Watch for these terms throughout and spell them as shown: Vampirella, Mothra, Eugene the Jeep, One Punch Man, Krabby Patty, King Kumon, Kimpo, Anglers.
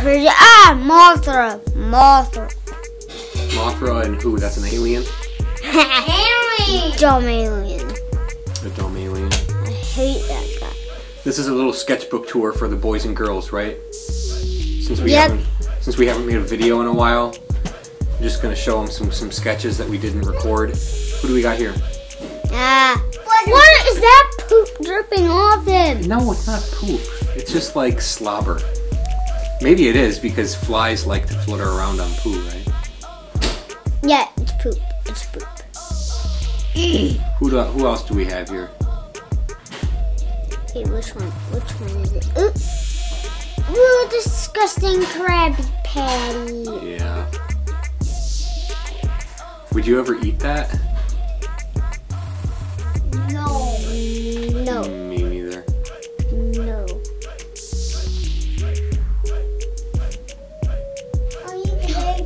crazy. Ah, Mothra. Mothra and who? That's an alien? Alien! Dumb alien. A dumb alien. I hate that guy. This is a little sketchbook tour for the boys and girls, right? Since we haven't made a video in a while, I'm just gonna show them some sketches that we didn't record. Who do we got here? What is that poop dripping off him? No, it's not poop. It's just like slobber. Maybe it is because flies like to flutter around on poo, right? Yeah, it's poop. It's poop. Who else do we have here? Hey, which one is it? Ooh, disgusting Krabby Patty. Yeah. Would you ever eat that? No. Me neither. No.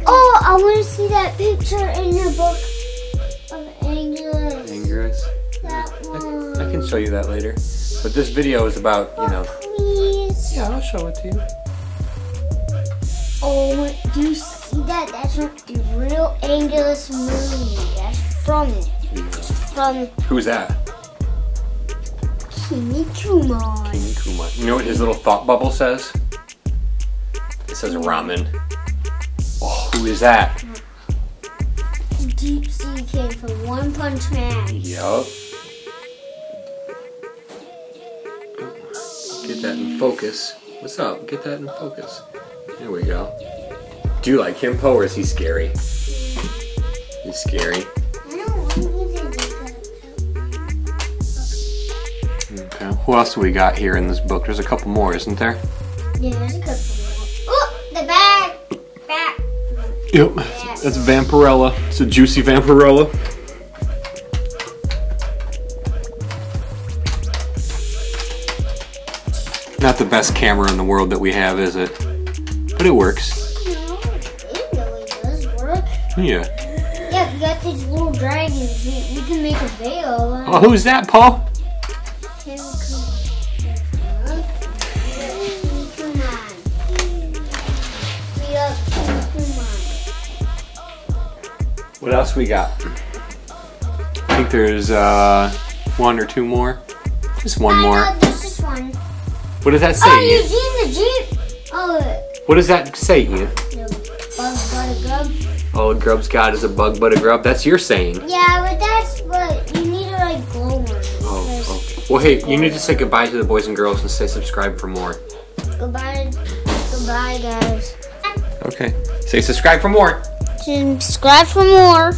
Oh, I want to see that picture in your book of Anglers. Anglers? That one. I can show you that later. But this video is about, you know. Please. Yeah, I'll show it to you. Oh, do you see that? That's not the real Anglers movie. That's from it. It's from. Who's that? King Kumon. King Kumon. You know what his little thought bubble says? It says ramen. Oh, who is that? Deep Sea Kid from One Punch Man. Yup. Get that in focus. What's up? Get that in focus. There we go. Do you like Kimpo or is he scary? He's scary. Okay. Who else do we got here in this book? There's a couple more, isn't there? Yeah, there's a couple more. Oh, the bag! Back. Yep, that's Vampirella. It's a juicy Vampirella. Not the best camera in the world that we have, is it? But it works. No, it really does work. Yeah. Yeah, we got these little dragons. We can make a veil. Oh, who's that, Paul? King Kumon. We got King Kumon. What else we got? I think there's one or two more. Just one more. This is one. What does that say? Oh, Eugene the Jeep. Oh. What does that say, Ian? All a grub's got is a bug but a grub. That's your saying. Yeah, but that's what you need to like glow on. Oh, okay. Well, hey, you need to say goodbye to the boys and girls and say subscribe for more. Goodbye, guys. Okay. Say subscribe for more. Subscribe for more.